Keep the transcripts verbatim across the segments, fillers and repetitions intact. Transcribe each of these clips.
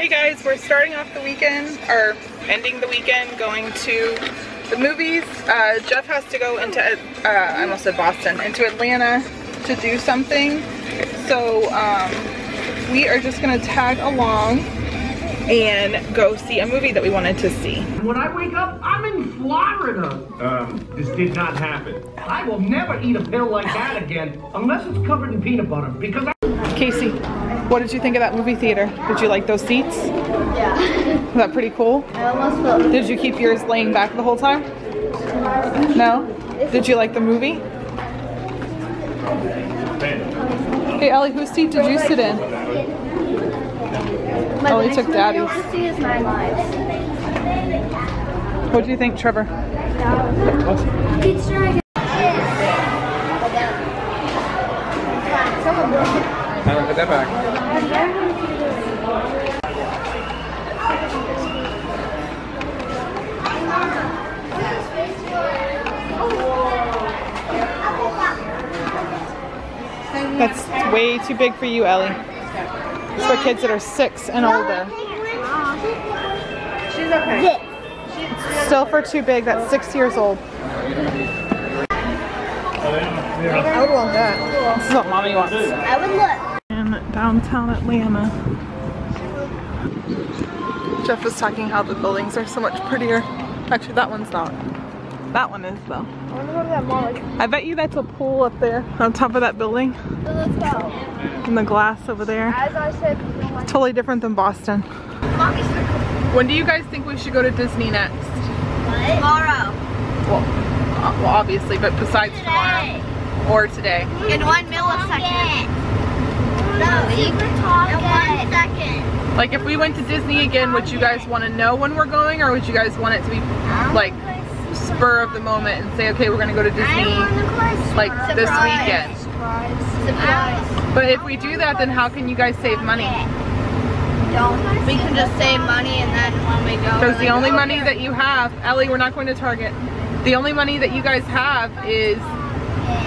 Hey guys, we're starting off the weekend, or ending the weekend, going to the movies. Uh, Jeff has to go into, uh, I almost said Boston, into Atlanta to do something. So um, we are just gonna tag along and go see a movie that we wanted to see. When I wake up, I'm in Florida. Um, this did not happen. I will never eat a pill like that again, unless it's covered in peanut butter, because I- Casey. What did you think of that movie theater? Did you like those seats? Yeah. Was that pretty cool? I almost fell asleep. Did you keep yours laying back the whole time? No? Did you like the movie? Hey Ellie, whose seat did you sit in? Ellie took Daddy's. I want to see is Nine Lives. What do you think, Trevor? I don't put that back. That's way too big for you, Ellie. It's for kids that are six and older. She's okay. It's still for too big. That's six years old. I would want that. This is what mommy wants. I would look. In downtown Atlanta. Jeff was talking how the buildings are so much prettier. Actually, that one's not. That one is though. I wonder what that mall is. I bet you that's a pool up there on top of that building. And the glass over there. As I said, it's totally different than Boston. When do you guys think we should go to Disney next? What? Tomorrow. Well, well, obviously, but besides today. Tomorrow or today. In one millisecond. No, we were talking. In one second. Like if we went to Disney again, would you guys want to know when we're going, or would you guys want it to be like spur of the moment and say, okay, we're gonna go to Disney like this Surprise. weekend. Surprise. Surprise. But if we do that, then how can you guys save money? Don't. We can just save money and then when we go. Because the only money here. that you have, Ellie, we're not going to Target. The only money that you guys have is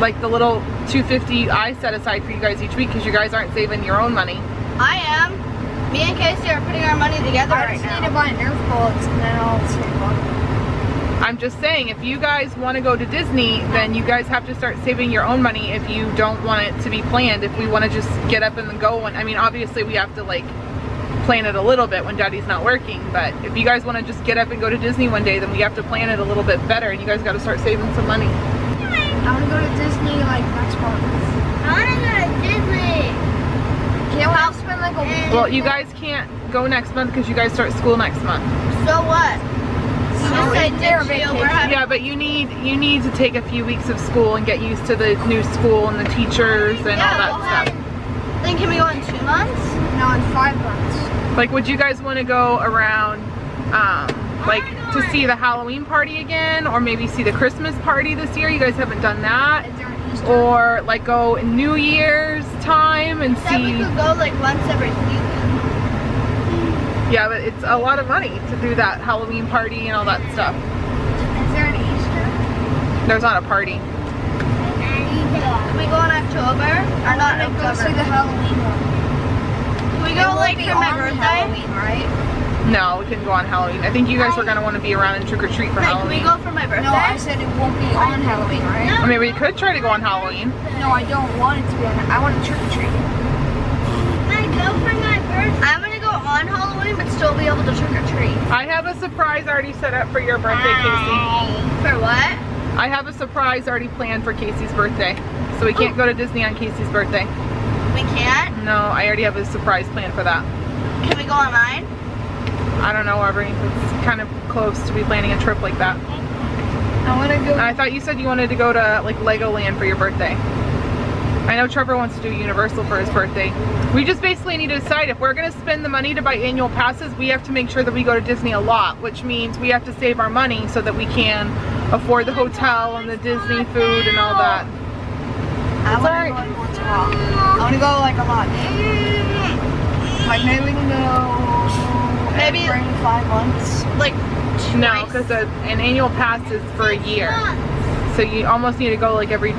like the little two fifty I set aside for you guys each week, because you guys aren't saving your own money. I am. Me and Casey are putting our money together I right now. I just need to buy Nerf bullets and then I'll save money. I'm just saying, if you guys want to go to Disney, then you guys have to start saving your own money if you don't want it to be planned. If we want to just get up and go, and I mean, obviously we have to like plan it a little bit when Daddy's not working, but if you guys want to just get up and go to Disney one day, then we have to plan it a little bit better, and you guys got to start saving some money. I want to go to Disney like next month. I want to go to Disney. Can't we all spend like a week? Well, you guys can't go next month because you guys start school next month. So what? Oh, yeah, but you need you need to take a few weeks of school and get used to the new school and the teachers and yeah, all that well, stuff. Then can we go in two months? No, in five months. Like, would you guys want to go around, um, like, to see the Halloween party again, or maybe see the Christmas party this year? You guys haven't done that. Or like go in New Year's time and Except see. We could go like once every season. Yeah, but it's a lot of money to do that Halloween party and all that stuff. Is there an Easter? There's not a party. Can we go in October? Or not in October? Go see the Halloween one. Can we go like for my birthday? Right? No, we couldn't go on Halloween. I think you guys are going to want to be around and trick or treat for right, Halloween. Can we go for my birthday? No, I said it won't be on Halloween, right? No. I mean, we could try to go on Halloween. No, I don't want it to be on Halloween. I want to trick or treat. Can I go for my birthday? I'm gonna on Halloween, but still be able to trick or treat. I have a surprise already set up for your birthday, Casey. For what? I have a surprise already planned for Casey's birthday. So we can't oh. go to Disney on Casey's birthday. We can't? No, I already have a surprise planned for that. Can we go on mine? I don't know, Aubrey. It's kind of close to be planning a trip like that. I want to go. I thought you said you wanted to go to like Legoland for your birthday. I know Trevor wants to do Universal for his birthday. We just basically need to decide if we're gonna spend the money to buy annual passes, we have to make sure that we go to Disney a lot, which means we have to save our money so that we can afford the hotel and the Disney food and all that. I wanna go like once a while. I wanna go like a lot. Like maybe we can go maybe five months. Like twice. No, because an annual pass is for a year. So you almost need to go like every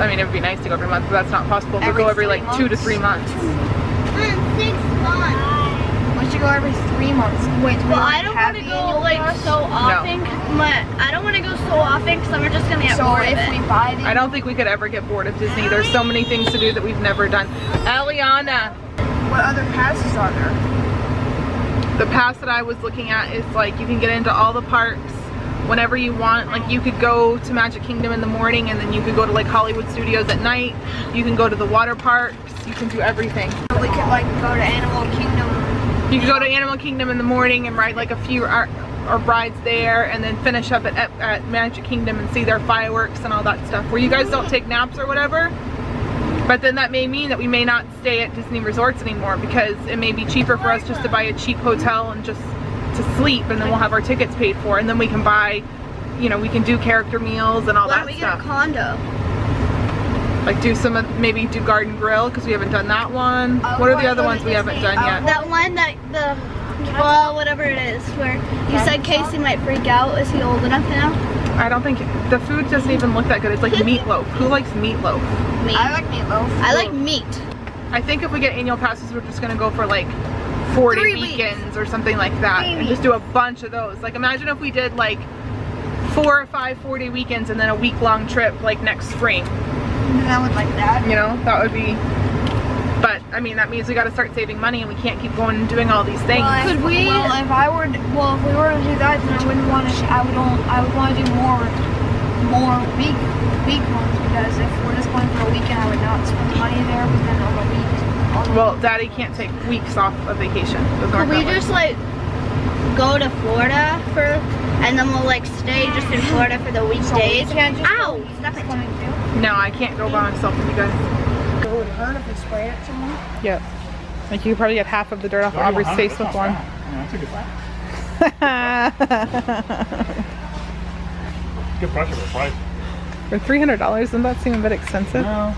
I mean, it would be nice to go every month, but that's not possible. We'll go every like months. two to three months. Six months. to go every three months. Wait, do we well, I don't want to go like cost? so often. No. My, I don't want to go so often because then we're just gonna get so bored if of we it. buy these. I don't think we could ever get bored of Disney. There's so many things to do that we've never done. Eliana, what other passes are there? The pass that I was looking at is like you can get into all the parks whenever you want. Like you could go to Magic Kingdom in the morning and then you could go to like Hollywood Studios at night. You can go to the water parks. You can do everything. We could like go to Animal Kingdom. You could go to Animal Kingdom in the morning and ride like a few or, or rides there and then finish up at, at Magic Kingdom and see their fireworks and all that stuff where you guys don't take naps or whatever. But then that may mean that we may not stay at Disney resorts anymore because it may be cheaper for us just to buy a cheap hotel and just to sleep, and then we'll have our tickets paid for, and then we can buy, you know, we can do character meals and all Why that we stuff. Why don't we get a condo? Like do some, of, maybe do Garden Grill, because we haven't done that one. Uh, what are the other ones we haven't done uh, yet? That one that the, well, whatever it is, where you said Casey might freak out. Is he old enough now? I don't think, the food doesn't even look that good. It's like meatloaf. Who likes meatloaf? Me. I like meatloaf. I like meat. I think if we get annual passes, we're just going to go for like forty Three weekends weeks. or something like that Three and weeks. just do a bunch of those. Like imagine if we did like four or five forty weekends and then a week long trip like next spring. I would like that. You know, that would be, but I mean that means we got to start saving money and we can't keep going and doing all these things. Well, Could we? Well, if I were, well if we were to do that then I wouldn't want to, I would only, I would want to do more, more week, week ones because if we're just going for a weekend I would not spend the money there but then on a week. Well, Daddy can't take weeks off of vacation. Could we just like go to Florida for, and then we'll like stay just in Florida for the weekdays? So we Ow! Stop it. No, I can't go by myself with you guys. It would hurt if we spray it somewhere. Yep. Like you could probably get half of the dirt off oh, Aubrey's face with one. That's a good one. Good price for the price. For three hundred dollars, doesn't that seem a bit expensive? No.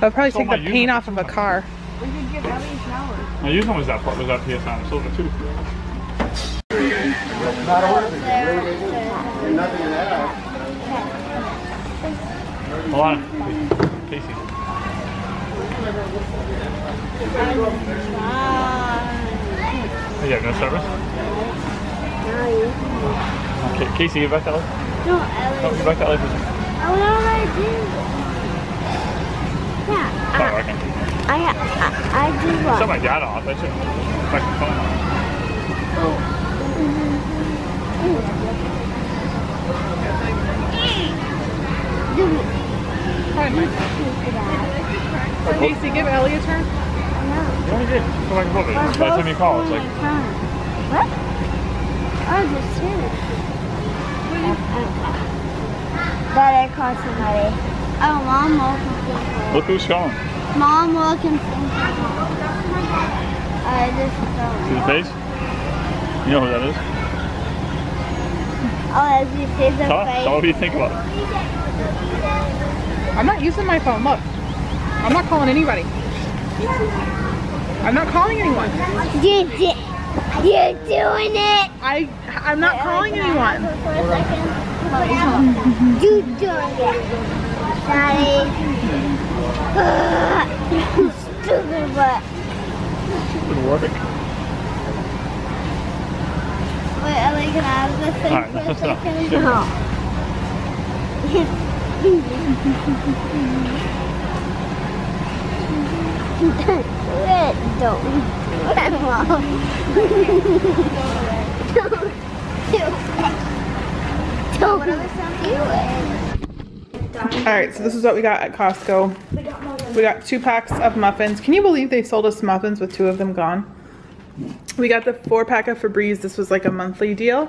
That would probably so take the paint off of a car. We could give Ellie a shower. My used one was that part, was that P S nine and silver too. Not a nothing in that. Hold on, Casey. Oh, you have no service? Okay, Casey, give back to Ellie. No, Ellie. Oh, give back to Ellie for a second. I don't know what I do. Yeah. Stop uh, working. I, I, I do what? Shut my dad off, I should fuck the phone off. Oh. Mm-hmm. Casey, mm-hmm. give Ellie a turn? No. Yeah, I did. Just go back and forth. By the time you call, it's like... What? I was just serious. But I called somebody. Oh, Mom, Mom. Look who's calling. Mom, welcome. I just fell. See the face? You know who that is? Oh, as you see the huh? face. So what do you think about it? I'm not using my phone. Look, I'm not calling anybody. I'm not calling anyone. You did. You're doing it. I. I'm not Wait, calling anyone. For a second. You're doing it, Daddy. Stupid work. Stupid work. Wait, Ellie, can I have this thing? Alright, that's enough. Don't do it. Don't do it. Alright, so this is what we got at Costco. We got two packs of muffins. Can you believe they sold us muffins with two of them gone? We got the four pack of Febreze. This was like a monthly deal.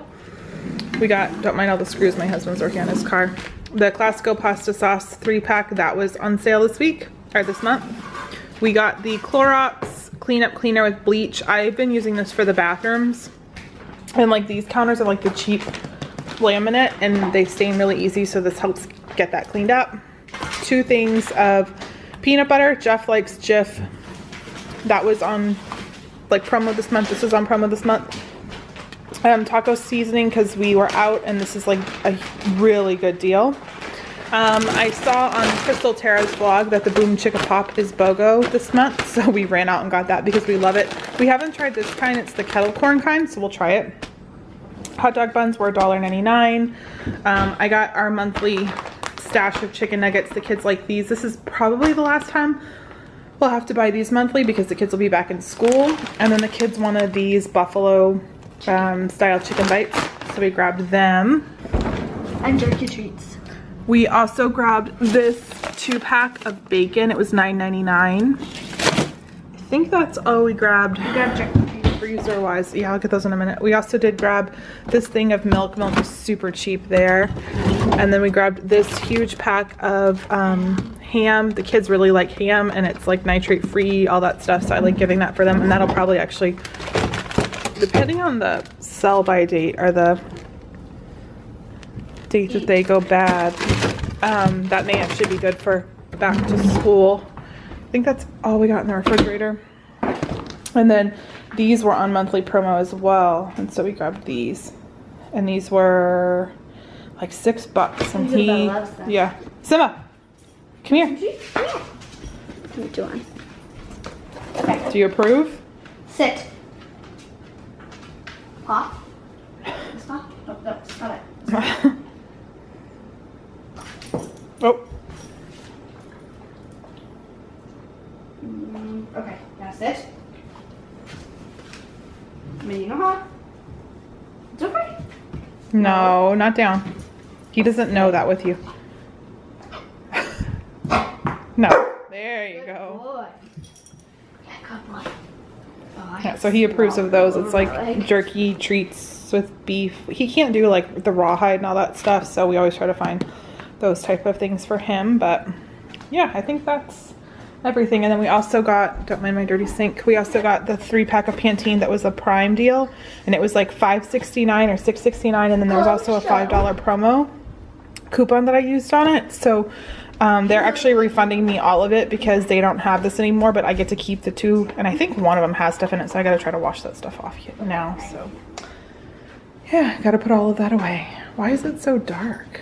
We got, don't mind all the screws, my husband's working on his car. The Classico pasta sauce three pack, that was on sale this week, or this month. We got the Clorox cleanup cleaner with bleach. I've been using this for the bathrooms. And like these counters are like the cheap laminate and they stain really easy, so this helps get that cleaned up. Two things of peanut butter. Jeff likes Jif. That was on like promo this month. This is on promo this month. Um, taco seasoning because we were out and this is like a really good deal. Um, I saw on Crystal Tara's vlog that the Boom Chicka Pop is BOGO this month, so we ran out and got that because we love it. We haven't tried this kind, it's the kettle corn kind, so we'll try it. Hot dog buns were a dollar ninety-nine. Um, I got our monthly stash of chicken nuggets. The kids like these. This is probably the last time we'll have to buy these monthly because the kids will be back in school. And then the kids wanted these buffalo um, style chicken bites, so we grabbed them. And jerky treats. We also grabbed this two pack of bacon. It was nine ninety-nine. I think that's all we grabbed. We grabbed jerky treats. Freezer wise. Yeah, I'll get those in a minute. We also did grab this thing of milk. Milk is super cheap there. And then we grabbed this huge pack of um, ham. The kids really like ham and it's like nitrate free, all that stuff. So I like giving that for them. And that'll probably actually, depending on the sell by date or the date that they go bad, um, that may actually be good for back to school. I think that's all we got in the refrigerator. And then these were on monthly promo as well, and so we grabbed these, and these were like six bucks. And Simba he loves them. Yeah, Simba, come here. Come to one. Okay. Do you approve? Sit. Pop. Stop. Oh, no, stop it. Oh. Mm, okay, that's it. I mean, you know how? It's okay. No, not down. He doesn't know that with you. No. There you good go. Yeah, good boy. Oh, yeah, so he approves of those. It's like jerky treats with beef. He can't do like the rawhide and all that stuff, so we always try to find those type of things for him. But yeah, I think that's everything. And then we also got, don't mind my dirty sink, we also got the three pack of Pantene that was a prime deal, and it was like five sixty-nine or six sixty-nine, and then there was also a five dollar promo coupon that I used on it. So um, they're actually refunding me all of it because they don't have this anymore, but I get to keep the two, and I think one of them has stuff in it, so I gotta try to wash that stuff off now. So yeah, gotta put all of that away. Why is it so dark?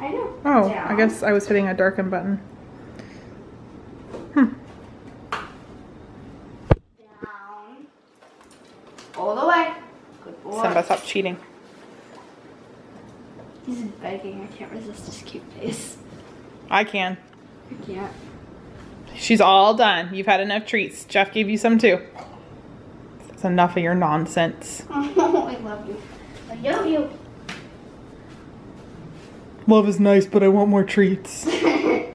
I know. Oh, yeah. I guess I was hitting a darken button. Hmm. Down. All the way. Good boy. Simba, stop cheating. He's begging. I can't resist his cute face. I can. I can't. She's all done. You've had enough treats. Jeff gave you some too. That's enough of your nonsense. Oh, I love you. I love you. Love is nice, but I want more treats.